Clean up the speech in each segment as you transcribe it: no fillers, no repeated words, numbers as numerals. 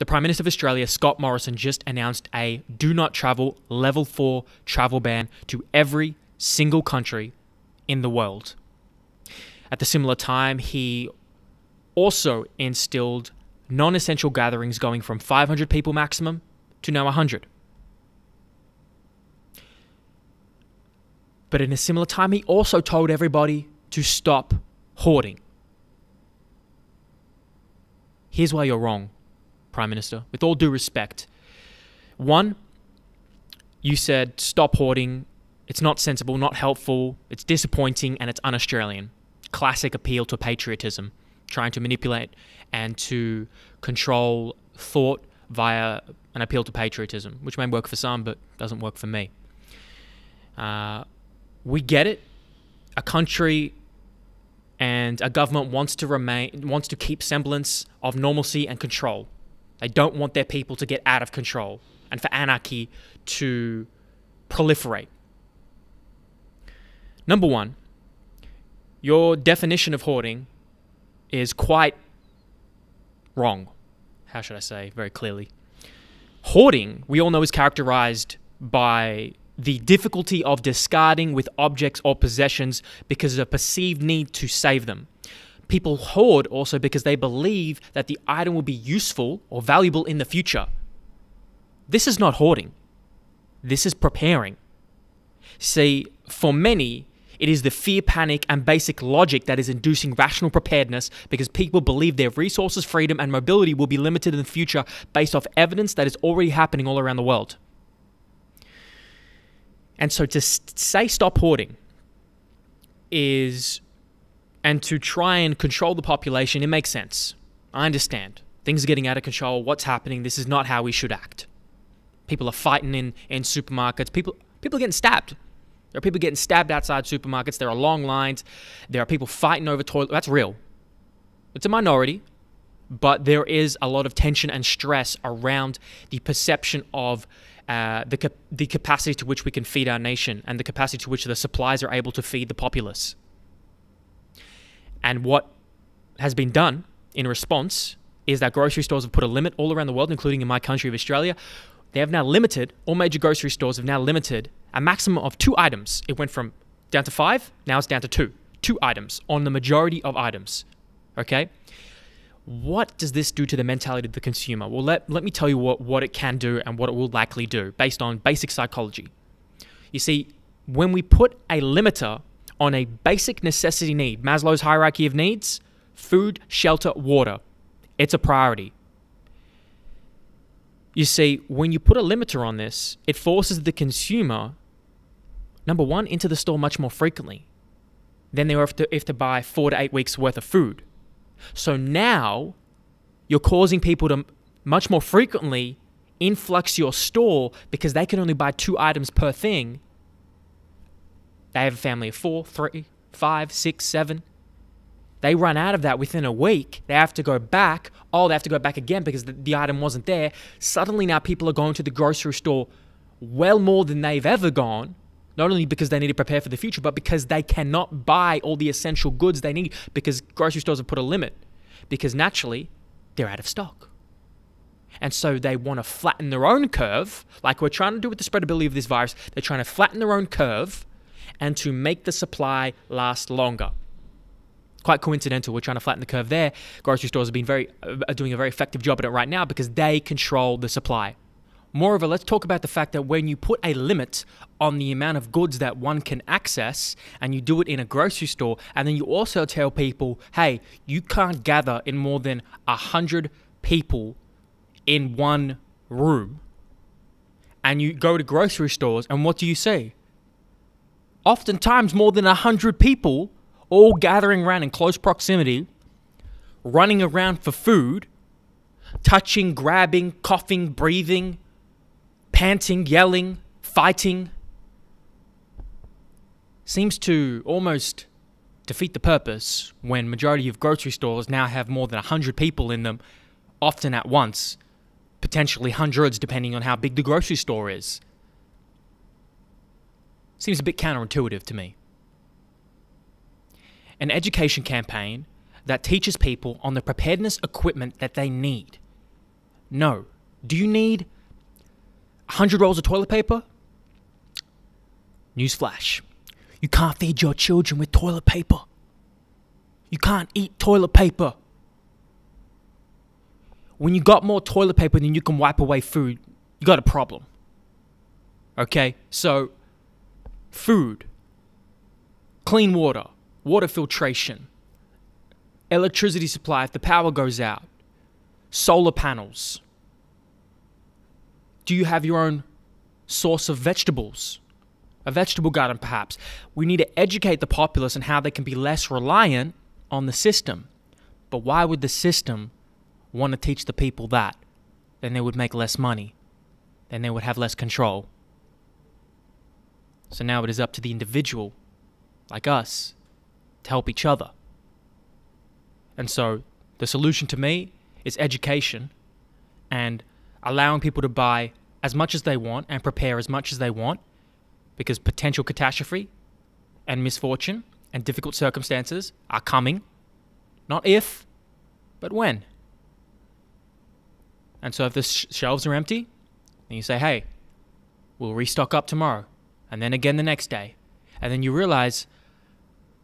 The Prime Minister of Australia, Scott Morrison, just announced a do not travel level 4 travel ban to every single country in the world. At the similar time, he also instilled non-essential gatherings going from 500 people maximum to now 100. But in a similar time, he also told everybody to stop hoarding. Here's why you're wrong, Prime Minister, with all due respect. One, you said stop hoarding. It's not sensible, not helpful, it's disappointing, and it's un-Australian. Classic appeal to patriotism, trying to manipulate and to control thought via an appeal to patriotism, which may work for some, but doesn't work for me. We get it. A country and a government wants to keep semblance of normalcy and control. They don't want their people to get out of control and for anarchy to proliferate. Number one, your definition of hoarding is quite wrong. How should I say? Very clearly. Hoarding, we all know, is characterized by the difficulty of discarding with objects or possessions because of a perceived need to save them. People hoard also because they believe that the item will be useful or valuable in the future. This is not hoarding. This is preparing. See, for many, it is the fear, panic, and basic logic that is inducing rational preparedness because people believe their resources, freedom, and mobility will be limited in the future based off evidence that is already happening all around the world. And so to say stop hoarding is, and to try and control the population, it makes sense. I understand. Things are getting out of control. What's happening? This is not how we should act. People are fighting in supermarkets. People are getting stabbed. There are people getting stabbed outside supermarkets. There are long lines. There are people fighting over toilet. That's real. It's a minority, but there is a lot of tension and stress around the perception of the capacity to which we can feed our nation and the capacity to which the supplies are able to feed the populace. And what has been done in response is that grocery stores have put a limit all around the world, including in my country of Australia. They have now limited, all major grocery stores have now limited a maximum of 2 items. It went from down to 5, now it's down to 2. 2 items on the majority of items, okay? What does this do to the mentality of the consumer? Well, let me tell you what it can do and what it will likely do based on basic psychology. You see, when we put a limiter on a basic necessity need, Maslow's hierarchy of needs, food, shelter, water, it's a priority. You see, when you put a limiter on this, it forces the consumer, number one, into the store much more frequently. Then they have to buy 4 to 8 weeks worth of food. So now you're causing people to much more frequently influx your store because they can only buy 2 items per thing. They have a family of 4, 3, 5, 6, 7. They run out of that within a week. They have to go back. Oh, they have to go back again because the item wasn't there. Suddenly now people are going to the grocery store well more than they've ever gone, not only because they need to prepare for the future, but because they cannot buy all the essential goods they need because grocery stores have put a limit because naturally they're out of stock. And so they want to flatten their own curve, like we're trying to do with the spreadability of this virus. They're trying to flatten their own curve and to make the supply last longer. Quite coincidental, we're trying to flatten the curve there. Grocery stores have been doing a very effective job at it right now because they control the supply. Moreover, let's talk about the fact that when you put a limit on the amount of goods that one can access and you do it in a grocery store, and then you also tell people, hey, you can't gather in more than 100 people in one room. And you go to grocery stores and what do you see? Oftentimes more than 100 people all gathering around in close proximity, running around for food, touching, grabbing, coughing, breathing, panting, yelling, fighting. Seems to almost defeat the purpose when majority of grocery stores now have more than 100 people in them, often at once, potentially hundreds depending on how big the grocery store is. Seems a bit counterintuitive to me. An education campaign that teaches people on the preparedness equipment that they need. No. Do you need 100 rolls of toilet paper? Newsflash. You can't feed your children with toilet paper. You can't eat toilet paper. When you got more toilet paper than you can wipe away food, you got a problem. Okay? So, food, clean water, water filtration, electricity supply if the power goes out, solar panels. Do you have your own source of vegetables? A vegetable garden, perhaps. We need to educate the populace on how they can be less reliant on the system. But why would the system want to teach the people that? Then they would make less money. Then they would have less control. So now it is up to the individual, like us, to help each other. And so the solution to me is education and allowing people to buy as much as they want and prepare as much as they want, because potential catastrophe and misfortune and difficult circumstances are coming. Not if, but when. And so if the shelves are empty, then you say, hey, we'll restock up tomorrow. And then again the next day. And then you realize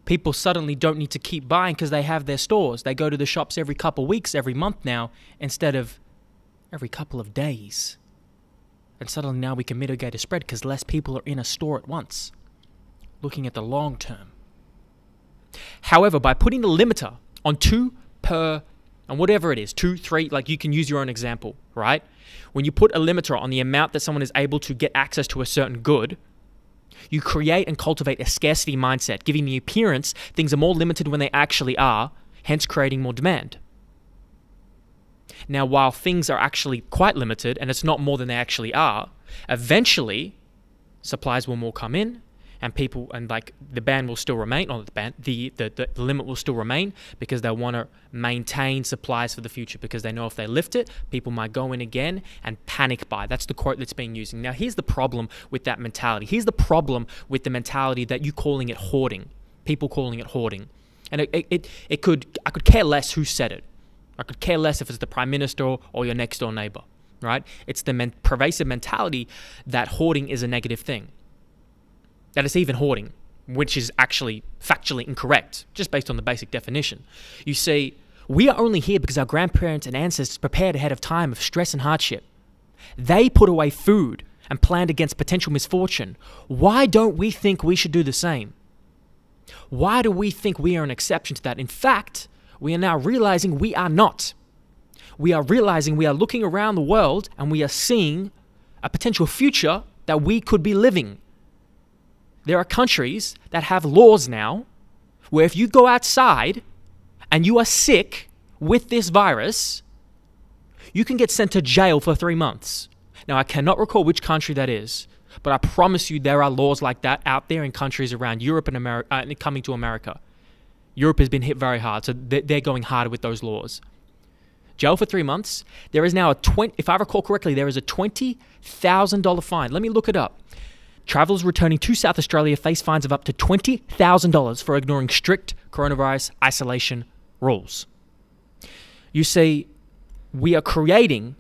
people suddenly don't need to keep buying because they have their stores. They go to the shops every couple of weeks, every month now, instead of every couple of days. And suddenly now we can mitigate a spread because less people are in a store at once. Looking at the long term. However, by putting the limiter on 2 per, and whatever it is, 2, 3, like you can use your own example, right? When you put a limiter on the amount that someone is able to get access to a certain good, you create and cultivate a scarcity mindset, giving the appearance things are more limited when they actually are, hence creating more demand. Now, while things are actually quite limited and it's not more than they actually are, eventually supplies will more come in and people, and like the ban will still remain, or the ban, the limit will still remain, because they want to maintain supplies for the future, because they know if they lift it, people might go in again and panic buy. That's the quote that's being used. Now, here's the problem with that mentality. Here's the problem with the mentality that you calling it hoarding, people calling it hoarding. And I could care less who said it. I could care less if it's the Prime Minister or your next door neighbor, right? It's the pervasive mentality that hoarding is a negative thing. That it's even hoarding, which is actually factually incorrect, just based on the basic definition. You see, we are only here because our grandparents and ancestors prepared ahead of time of stress and hardship. They put away food and planned against potential misfortune. Why don't we think we should do the same? Why do we think we are an exception to that? In fact, we are now realizing we are not. We are realizing we are looking around the world and we are seeing a potential future that we could be living. There are countries that have laws now where if you go outside and you are sick with this virus, you can get sent to jail for 3 months. Now, I cannot recall which country that is, but I promise you there are laws like that out there in countries around Europe and America, coming to America. Europe has been hit very hard, so they're going harder with those laws. Jail for 3 months. There is now a, if I recall correctly, there is a $20,000 fine. Let me look it up. Travelers returning to South Australia face fines of up to $20,000 for ignoring strict coronavirus isolation rules. You see, we are creating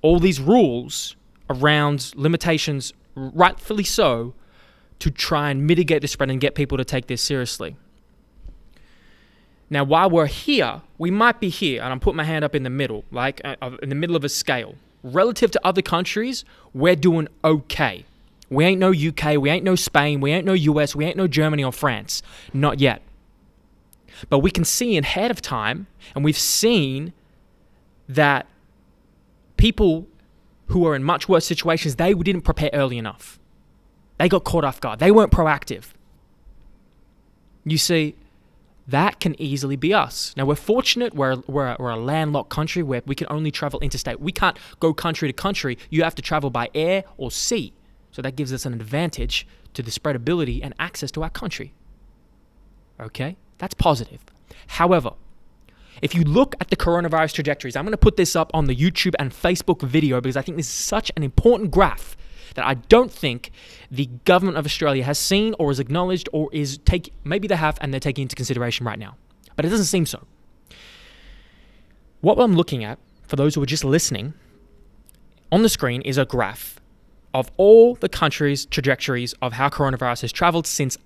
all these rules around limitations, rightfully so, to try and mitigate the spread and get people to take this seriously. Now, while we're here, we might be here, and I'm putting my hand up in the middle, like in the middle of a scale. Relative to other countries, we're doing okay. We ain't no UK, we ain't no Spain, we ain't no US, we ain't no Germany or France. Not yet. But we can see ahead of time, and we've seen that people who are in much worse situations, they didn't prepare early enough. They got caught off guard. They weren't proactive. You see, that can easily be us. Now, we're fortunate we're a landlocked country where we can only travel interstate. We can't go country to country. You have to travel by air or sea. So that gives us an advantage to the spreadability and access to our country. Okay? That's positive. However, if you look at the coronavirus trajectories, I'm going to put this up on the YouTube and Facebook video because I think this is such an important graph that I don't think the government of Australia has seen or is acknowledged or is taking, maybe they have and they're taking into consideration right now. But it doesn't seem so. What I'm looking at, for those who are just listening, on the screen is a graph of all the countries' trajectories of how coronavirus has traveled since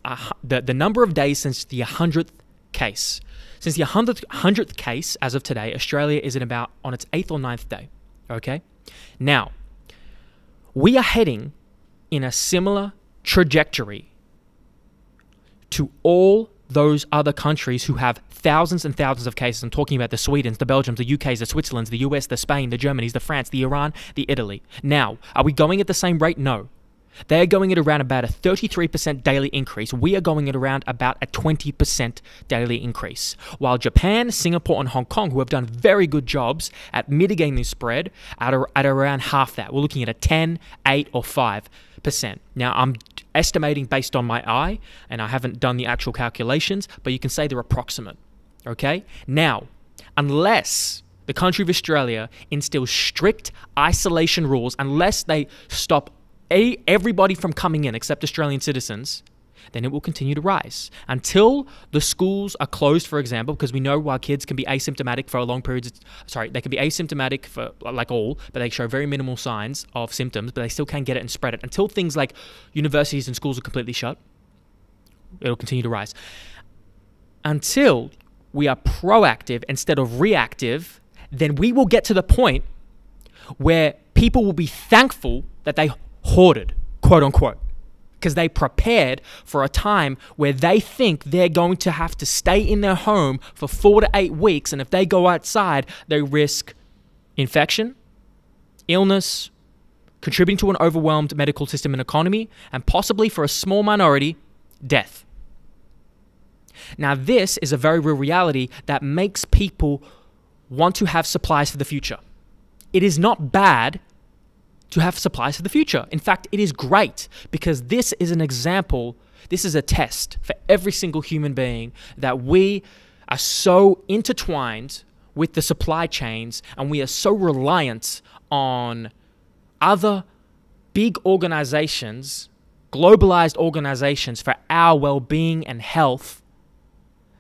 the number of days since the 100th case. Since the 100th case, as of today, Australia is on its 8th or 9th day. Okay? Now, we are heading in a similar trajectory to all those other countries who have thousands and thousands of cases. I'm talking about the Swedens, the Belgiums, the UKs, the Switzerlands, the US, the Spain, the Germanys, the France, the Iran, the Italy. Now, are we going at the same rate? No. They're going at around about a 33% daily increase. We are going at around about a 20% daily increase. While Japan, Singapore, and Hong Kong, who have done very good jobs at mitigating this spread, at around half that. We're looking at a 10, 8, or 5%. Now, I'm estimating based on my eye, and I haven't done the actual calculations, but you can say they're approximate. Okay? Now, unless the country of Australia instills strict isolation rules, unless they stop everybody from coming in except Australian citizens, then it will continue to rise. Until the schools are closed, for example, because we know while kids can be asymptomatic for a long period, they can be asymptomatic for but they show very minimal signs of symptoms, but they still can get it and spread it. Until things like universities and schools are completely shut, it'll continue to rise. Until we are proactive instead of reactive, then we will get to the point where people will be thankful that they hoarded, quote unquote, because they prepared for a time where they think they're going to have to stay in their home for 4 to 8 weeks, and if they go outside, they risk infection, illness, contributing to an overwhelmed medical system and economy, and possibly, for a small minority, death. Now, this is a very real reality that makes people want to have supplies for the future. It is not bad to have supplies for the future. In fact, it is great, because this is an example, this is a test for every single human being, that we are so intertwined with the supply chains and we are so reliant on other big organizations, globalized organizations, for our well-being and health.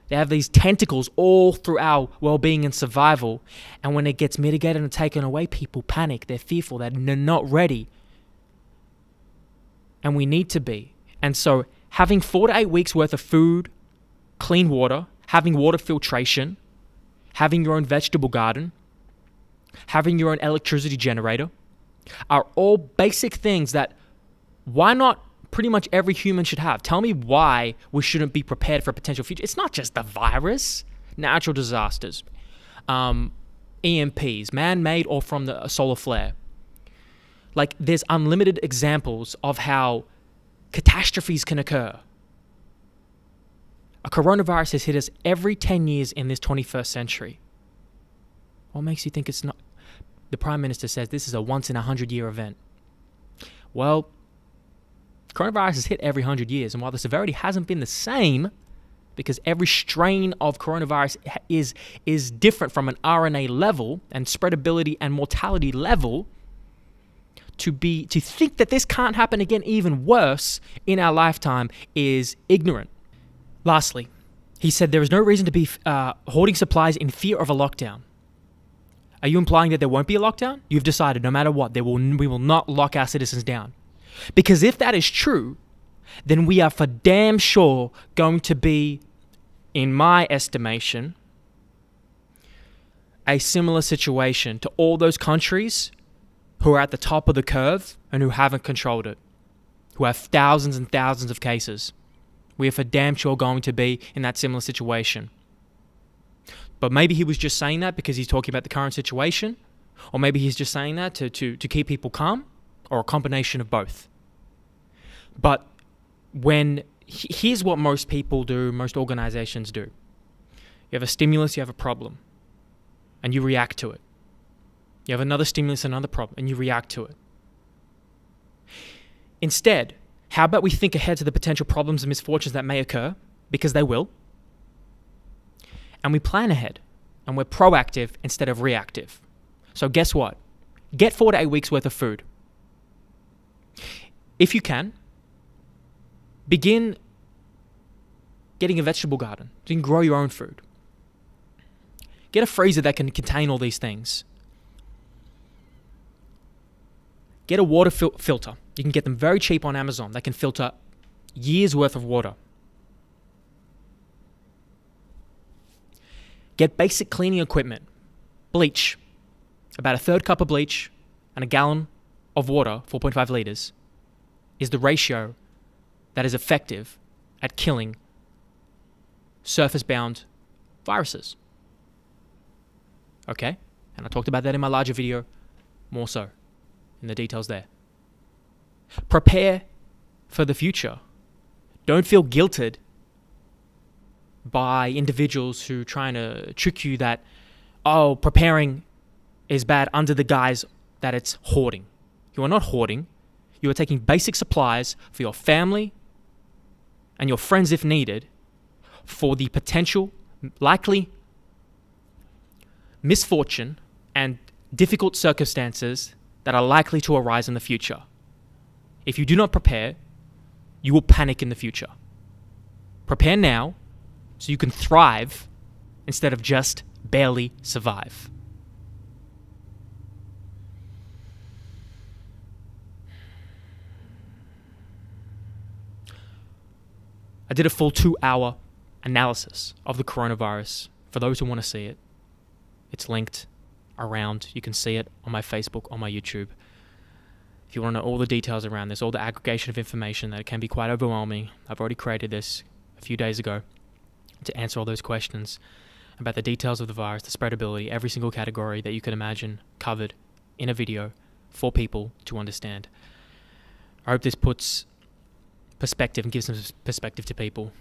They have these tentacles all through our well-being and survival. And when it gets mitigated and taken away, people panic. They're fearful. They're not ready. And we need to be. And so having 4 to 8 weeks worth of food, clean water, having water filtration, having your own vegetable garden, having your own electricity generator are all basic things that, why not, pretty much every human should have. Tell me why we shouldn't be prepared for a potential future. It's not just the virus, natural disasters, EMPs, man-made or from the solar flare. Like, there's unlimited examples of how catastrophes can occur. A coronavirus has hit us every 10 years in this 21st century. What makes you think it's not? The Prime Minister says this is a once-in-a-100-year event. Well, coronavirus has hit every 100 years, and while the severity hasn't been the same, because every strain of coronavirus is different from an RNA level and spreadability and mortality level, to think that this can't happen again, even worse, in our lifetime is ignorant. Lastly, he said there is no reason to be hoarding supplies in fear of a lockdown. Are you implying that there won't be a lockdown? You've decided no matter what, we will not lock our citizens down. Because if that is true, then we are for damn sure going to be, in my estimation, a similar situation to all those countries who are at the top of the curve and who haven't controlled it, who have thousands and thousands of cases. We are for damn sure going to be in that similar situation. But maybe he was just saying that because he's talking about the current situation, or maybe he's just saying that to keep people calm, or a combination of both. But here's what most people do, most organizations do. You have a stimulus, you have a problem, and you react to it. You have another stimulus, another problem, and you react to it. Instead, how about we think ahead to the potential problems and misfortunes that may occur, because they will, and we plan ahead, and we're proactive instead of reactive. So guess what? Get 4 to 8 weeks worth of food. If you can, begin getting a vegetable garden. You can grow your own food. Get a freezer that can contain all these things. Get a water filter. You can get them very cheap on Amazon. They can filter years worth of water. Get basic cleaning equipment. Bleach. About a third cup of bleach and a gallon of water, 4.5 liters, is the ratio that is effective at killing surface-bound viruses. Okay? And I talked about that in my larger video, more so, in the details there. Prepare for the future. Don't feel guilted by individuals who are trying to trick you that, oh, preparing is bad under the guise that it's hoarding. You are not hoarding. You are taking basic supplies for your family and your friends if needed for the potential, likely misfortune and difficult circumstances that are likely to arise in the future. If you do not prepare, you will panic in the future. Prepare now so you can thrive instead of just barely survive. I did a full 2-hour analysis of the coronavirus. For those who want to see it, it's linked around. You can see it on my Facebook, on my YouTube. If you want to know all the details around this, all the aggregation of information that can be quite overwhelming, I've already created this a few days ago to answer all those questions about the details of the virus, the spreadability, every single category that you can imagine covered in a video for people to understand. I hope this puts perspective and gives some perspective to people.